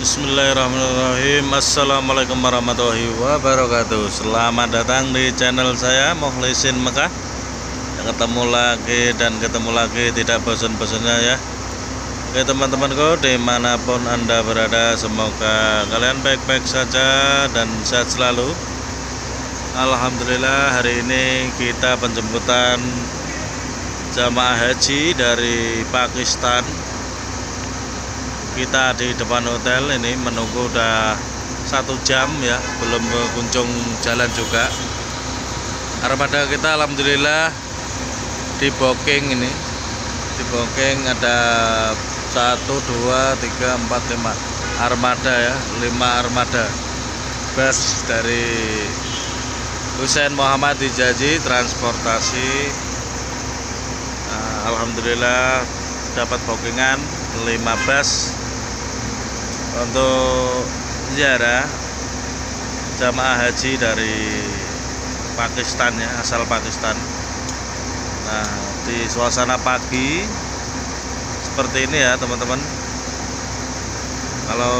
Bismillahirrahmanirrahim. Assalamualaikum warahmatullahi wabarakatuh. Selamat datang di channel saya Muhlisin Mekah. Ketemu lagi tidak bosan-bosannya ya. Oke teman-temanku, dimanapun anda berada, semoga kalian baik-baik saja dan sehat selalu. Alhamdulillah, hari ini kita penjemputan jamaah haji dari Pakistan. Kita di depan hotel ini menunggu udah 1 jam ya, belum kunjung jalan juga. Armada kita alhamdulillah di booking ada 1, 2, 3, 4, 5 armada ya, 5 armada bus dari Husein Muhammad Hijazi transportasi. Alhamdulillah dapat bookingan 5 bus untuk ziarah jamaah haji dari Pakistan ya, asal Pakistan. Nah, di suasana pagi seperti ini ya teman-teman. Kalau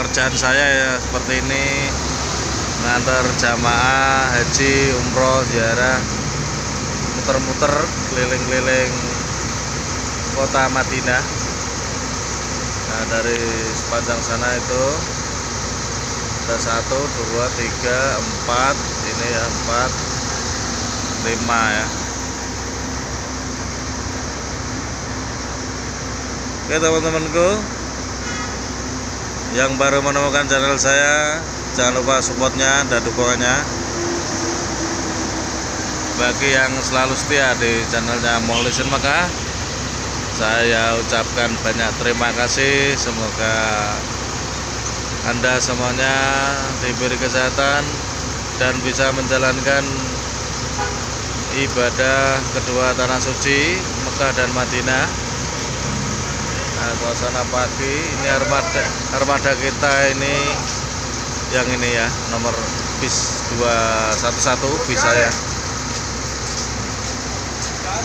kerjaan saya ya seperti ini, ngantar jamaah haji umroh ziarah, muter-muter keliling-keliling kota Madinah. Nah, dari sepanjang sana itu ada 1, 2, 3, 4 ini ya, 4, 5 ya. Oke teman-temanku yang baru menemukan channel saya, jangan lupa supportnya dan dukungannya. Bagi yang selalu setia di channelnya Muhlisin Mekah, saya ucapkan banyak terima kasih. Semoga anda semuanya diberi kesehatan dan bisa menjalankan ibadah kedua tanah suci Mekah dan Madinah. Nah, suasana pagi ini armada kita ini yang ini ya, nomor bis 211 bis saya.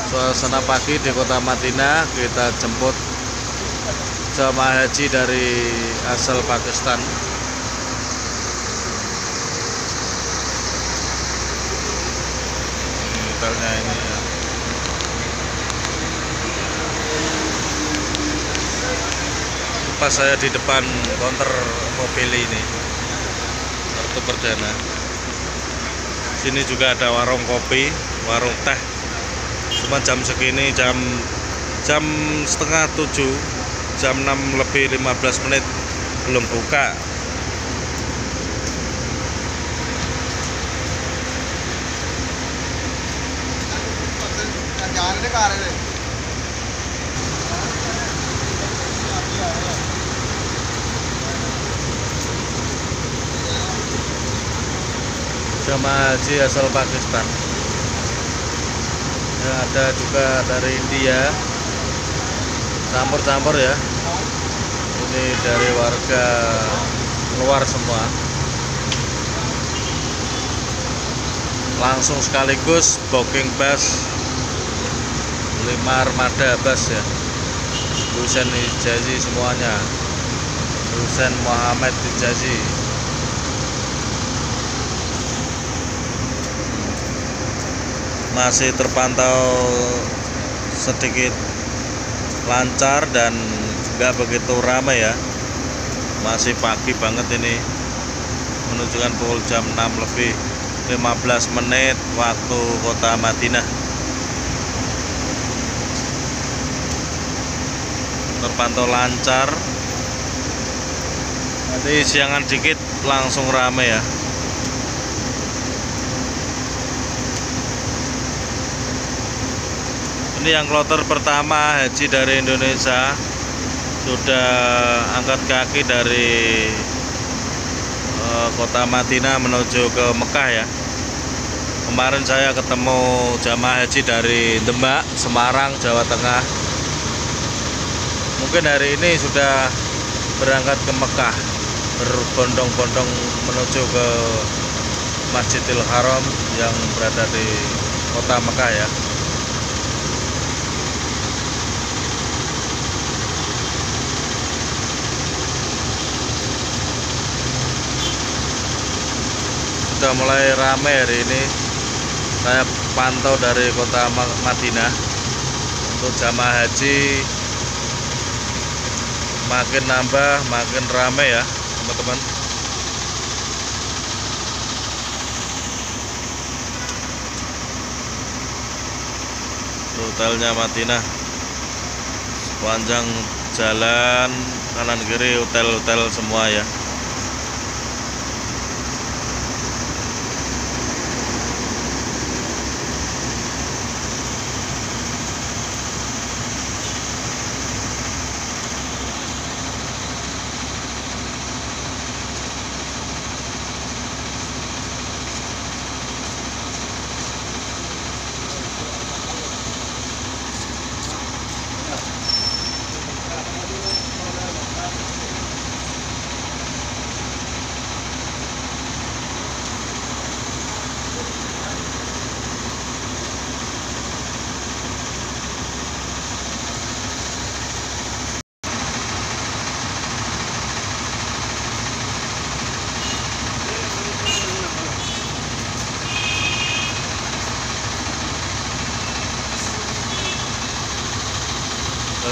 Suasana pagi di kota Madinah, kita jemput jamaah haji dari asal Pakistan. Hotelnya ini ya. Pas saya di depan konter mobil ini, kartu perdana. Sini juga ada warung kopi, warung teh. Cuma jam segini, jam 6:30, jam 6 lebih 15 menit, belum buka. Jamaah haji asal Pakistan. Ada juga dari India, campur-campur ya. Ini dari warga luar semua. Langsung sekaligus booking bus 5 armada bus ya. Husein Hijazi semuanya, Husein Muhammad Hijazi. Masih terpantau sedikit lancar dan nggak begitu ramai ya, masih pagi banget ini, menunjukkan pukul jam 6 lebih 15 menit waktu kota Madinah. Terpantau lancar, nanti siangan dikit langsung ramai ya. Yang kloter pertama haji dari Indonesia sudah angkat kaki dari kota Madinah menuju ke Mekah ya. Kemarin saya ketemu jamaah haji dari Demak, Semarang, Jawa Tengah. Mungkin hari ini sudah berangkat ke Mekah, berbondong-bondong menuju ke Masjidil Haram yang berada di kota Mekah ya. sudah mulai ramai hari ini. Saya pantau dari kota Madinah untuk jamaah haji, makin nambah makin ramai ya teman-teman. Hotelnya Madinah, sepanjang jalan kanan kiri hotel-hotel semua ya.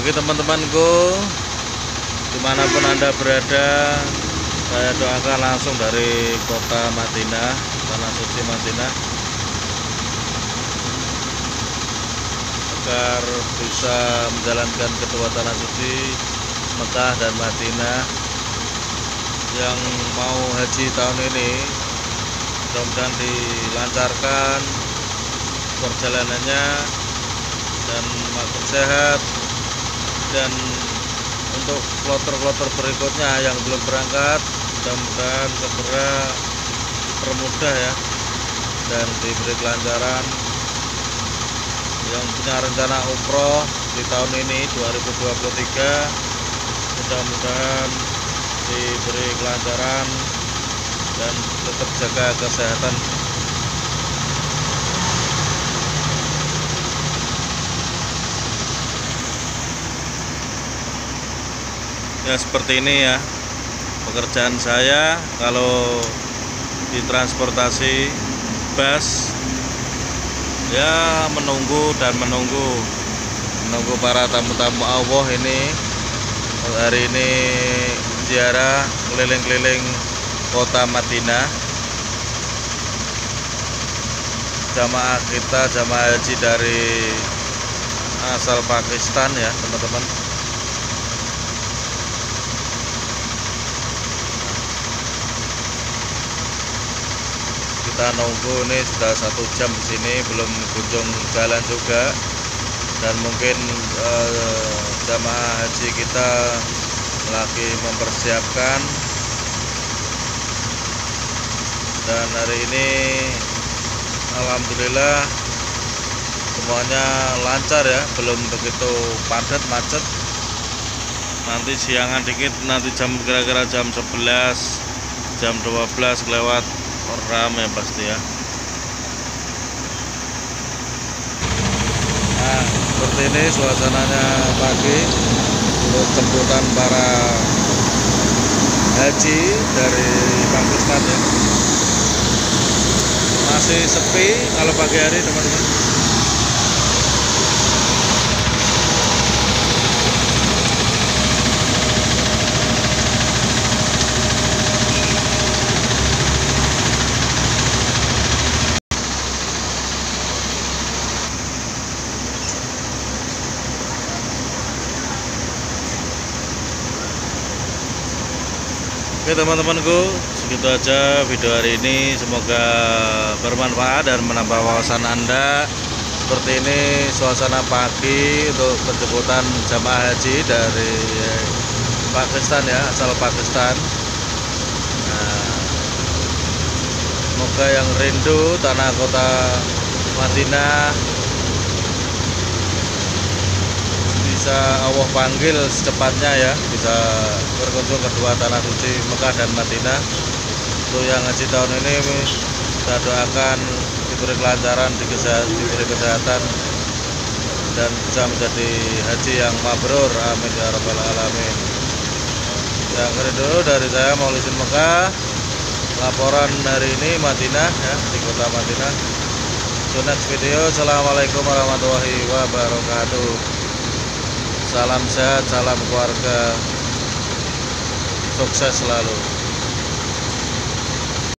Oke teman-temanku, dimanapun Anda berada, saya doakan langsung dari kota Madinah, tanah suci Madinah, agar bisa menjalankan kedua tanah suci Mekah dan Madinah. Yang mau haji tahun ini mudah-mudahan dilancarkan perjalanannya dan makin sehat. Dan untuk kloter-kloter berikutnya yang belum berangkat, mudah-mudahan segera dipermudah ya, dan diberi kelancaran. Yang punya rencana umroh di tahun ini 2023, mudah-mudahan diberi kelancaran dan tetap jaga kesehatan. Ya seperti ini ya pekerjaan saya kalau di transportasi bus ya, menunggu para tamu-tamu Allah ini. Hari ini ziarah keliling-keliling kota Madinah. Jamaah kita jamaah haji dari asal Pakistan ya teman-teman. Kita nunggu ini sudah 1 jam di sini, belum kunjung jalan juga. Dan mungkin jamaah haji kita lagi mempersiapkan. Dan hari ini alhamdulillah semuanya lancar ya, belum begitu padat macet. Nanti siangan dikit, nanti jam kira-kira jam 11 jam 12 lewat ramai pasti ya. Nah seperti ini suasananya pagi untuk jemputan para haji dari Pakistan ya. Masih sepi kalau pagi hari teman-teman. Oke teman-temanku, segitu aja video hari ini. Semoga bermanfaat dan menambah wawasan Anda. Seperti ini suasana pagi untuk penjemputan jamaah haji dari Pakistan ya, asal Pakistan. Nah, semoga yang rindu tanah kota Madinah bisa Allah panggil secepatnya ya, bisa berkunjung kedua tanah suci Mekah dan Madinah. Untuk yang haji tahun ini kita doakan diberi kelancaran, diberi kesehatan, dan bisa menjadi haji yang mabrur, amin ya rabbal alamin. Yang kedua dari saya Muhlisin Mekah, laporan hari ini Madinah ya, di kota Madinah. So next video. Assalamualaikum warahmatullahi wabarakatuh. Salam sehat, salam keluarga, sukses selalu.